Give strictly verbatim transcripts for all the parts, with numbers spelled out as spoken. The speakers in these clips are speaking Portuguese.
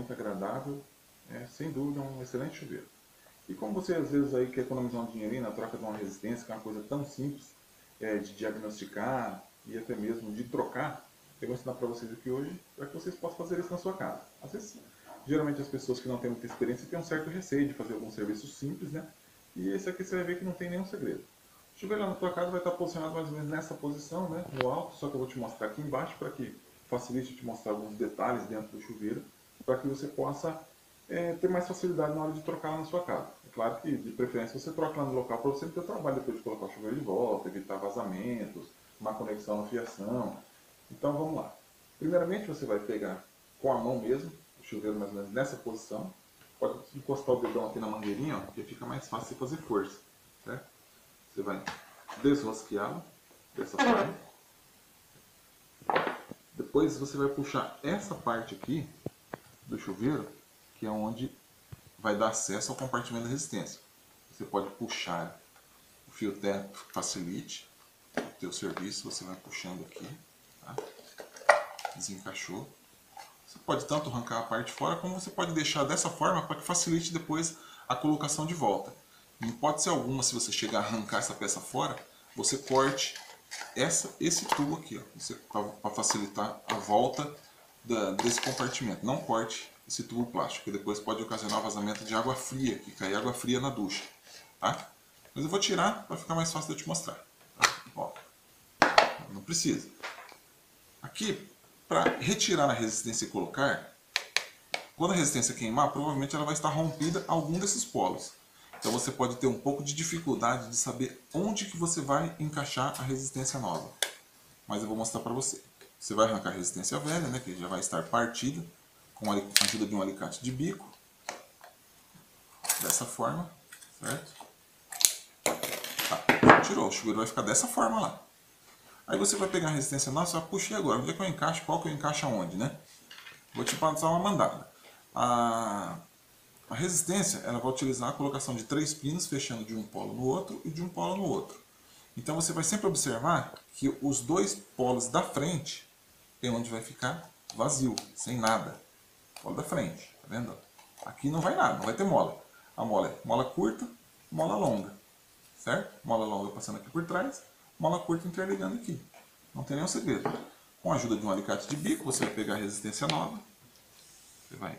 muito agradável, é, sem dúvida um excelente chuveiro. E como você às vezes aí quer economizar um dinheirinho na troca de uma resistência, que é uma coisa tão simples é, de diagnosticar e até mesmo de trocar, eu vou ensinar para vocês aqui hoje, para que vocês possam fazer isso na sua casa. Às vezes, geralmente as pessoas que não têm muita experiência têm um certo receio de fazer algum serviço simples, né? E esse aqui você vai ver que não tem nenhum segredo. O chuveiro lá na tua casa vai estar posicionado mais ou menos nessa posição, né? No alto, só que eu vou te mostrar aqui embaixo para que facilite te mostrar alguns detalhes dentro do chuveiro, para que você possa é, ter mais facilidade na hora de trocar lá na sua casa. É claro que, de preferência, você troca lá no local para você não ter trabalho depois de colocar o chuveiro de volta, evitar vazamentos, má conexão na fiação. Então vamos lá. Primeiramente você vai pegar com a mão mesmo, o chuveiro mais ou menos nessa posição. Pode encostar o dedão aqui na mangueirinha, ó, porque fica mais fácil você fazer força, certo? Você vai desrosqueá-lo dessa parte. Depois você vai puxar essa parte aqui do chuveiro, que é onde vai dar acesso ao compartimento da resistência. Você pode puxar o fio terra que facilite o seu serviço, você vai puxando aqui. Tá? Desencaixou. Você pode tanto arrancar a parte fora, como você pode deixar dessa forma para que facilite depois a colocação de volta. Em hipótese alguma, se você chegar a arrancar essa peça fora, você corte essa, esse tubo aqui, para facilitar a volta da, desse compartimento. Não corte esse tubo plástico, que depois pode ocasionar vazamento de água fria, que cai água fria na ducha. Tá? Mas eu vou tirar para ficar mais fácil de eu te mostrar. Tá? Ó, não precisa. Aqui, para retirar a resistência e colocar, quando a resistência queimar, provavelmente ela vai estar rompida algum desses polos. Então você pode ter um pouco de dificuldade de saber onde que você vai encaixar a resistência nova. Mas eu vou mostrar para você. Você vai arrancar a resistência velha, né, que já vai estar partida, com a ajuda de um alicate de bico. Dessa forma, certo? Tá, tirou, o chuveiro vai ficar dessa forma lá. Aí você vai pegar a resistência nossa, você vai puxar agora, onde é que eu encaixo, qual que eu encaixo aonde, né? Vou te passar uma mandada. A, a resistência, ela vai utilizar a colocação de três pinos, fechando de um polo no outro e de um polo no outro. Então você vai sempre observar que os dois polos da frente é onde vai ficar vazio, sem nada. O polo da frente, tá vendo? Aqui não vai nada, não vai ter mola. A mola é mola curta, mola longa, certo? Mola longa passando aqui por trás. Mola curta interligando aqui. Não tem nenhum segredo. Com a ajuda de um alicate de bico, você vai pegar a resistência nova. Você vai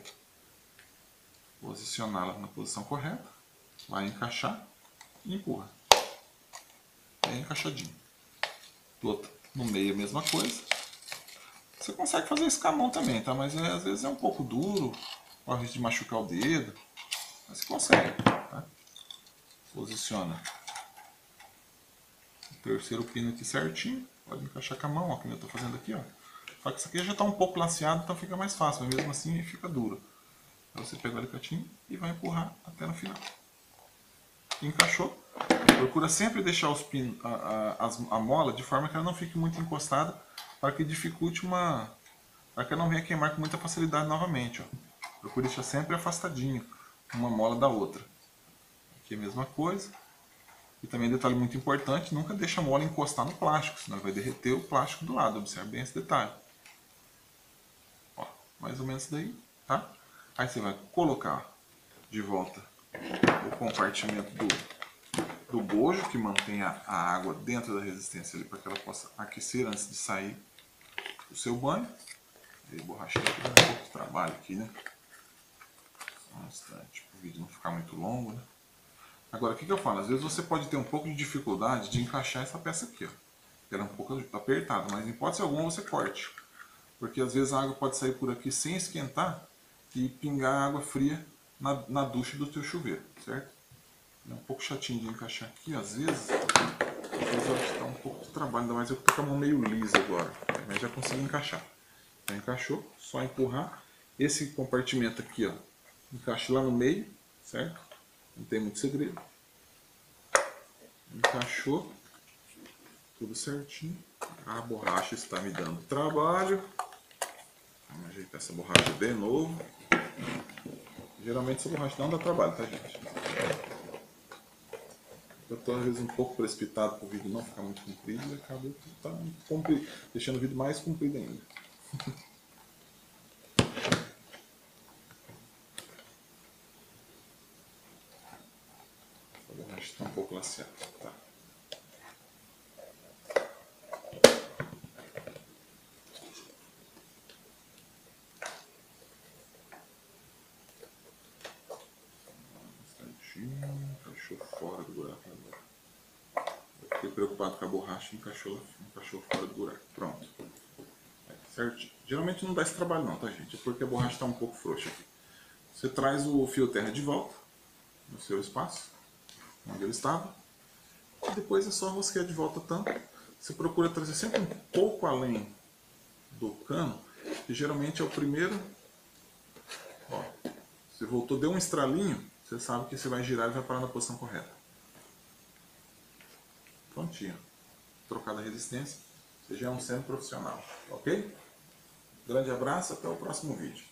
posicioná-la na posição correta. Vai encaixar e empurra. É encaixadinho. Do outro, no meio a mesma coisa. Você consegue fazer isso com a mão também, tá? Mas é, às vezes é um pouco duro. Ao risco de machucar o dedo. Mas você consegue, tá? Posiciona terceiro pino aqui certinho, pode encaixar com a mão, ó, que eu estou fazendo aqui, ó. Só que isso aqui já está um pouco laceado, então fica mais fácil, mas mesmo assim fica duro. Então você pega o alicatinho e vai empurrar até no final. Encaixou. Procura sempre deixar os pinos, a, a, a mola de forma que ela não fique muito encostada, para que dificulte uma... para que ela não venha queimar com muita facilidade novamente, ó. Procura deixar sempre afastadinho uma mola da outra. Aqui a mesma coisa. E também detalhe muito importante, nunca deixa a mola encostar no plástico, senão vai derreter o plástico do lado. Observe bem esse detalhe. Ó, mais ou menos daí, tá? Aí você vai colocar de volta o compartimento do, do bojo, que mantém a, a água dentro da resistência ali, para que ela possa aquecer antes de sair do seu banho. E borrachinha, dá um pouco de trabalho aqui, né? Só um instante, para o vídeo não ficar muito longo, né? Agora, o que, que eu falo? Às vezes você pode ter um pouco de dificuldade de encaixar essa peça aqui, ó. Ela é um pouco apertada, mas em hipótese alguma você corte. Porque às vezes a água pode sair por aqui sem esquentar e pingar água fria na, na ducha do teu chuveiro, certo? É um pouco chatinho de encaixar aqui, às vezes. Às vezes ela dá um pouco de trabalho, ainda mais eu tô com a mão meio lisa agora. Mas já consegui encaixar. Então encaixou, só empurrar. Esse compartimento aqui, ó, encaixa lá no meio, certo? Não tem muito segredo. Encaixou. Tudo certinho. A borracha está me dando trabalho. Vamos ajeitar essa borracha de novo. Geralmente essa borracha não dá trabalho, tá, gente? Eu estou às vezes um pouco precipitado para o vídeo não ficar muito comprido e acabo tá muito comprido, deixando o vídeo mais comprido ainda. pouco lanceado. Tá. Encaixou fora do buraco agora. Eu fiquei preocupado com a borracha e encaixou, encaixou fora do buraco. Pronto. Certo? Geralmente não dá esse trabalho não, tá gente? É porque a borracha está um pouco frouxa aqui. Você traz o fio terra de volta no seu espaço, onde ele estava. E depois é só rosquear de volta tanto. Você procura trazer sempre um pouco além do cano, que geralmente é o primeiro. Ó, você voltou, deu um estralinho, você sabe que você vai girar e vai parar na posição correta. Prontinho. Trocada a resistência, você já é um semi profissional, ok? Grande abraço, até o próximo vídeo.